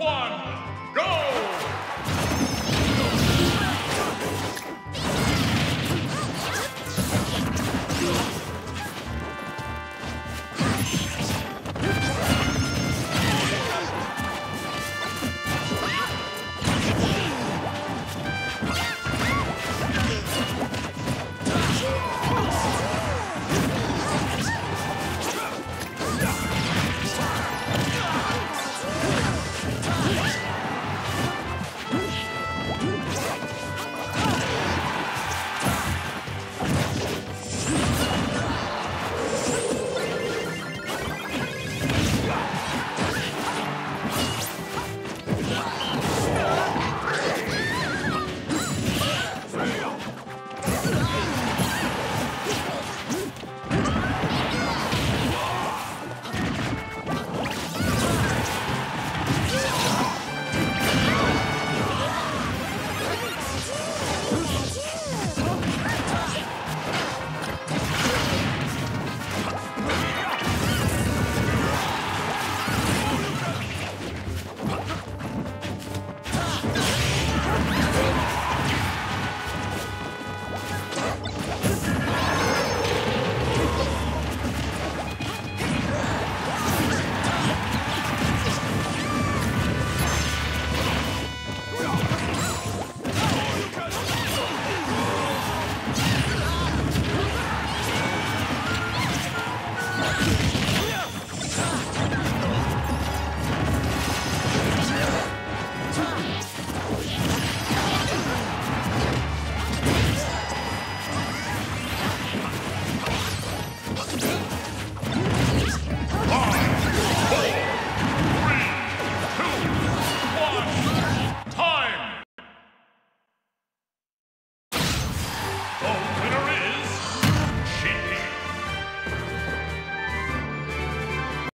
1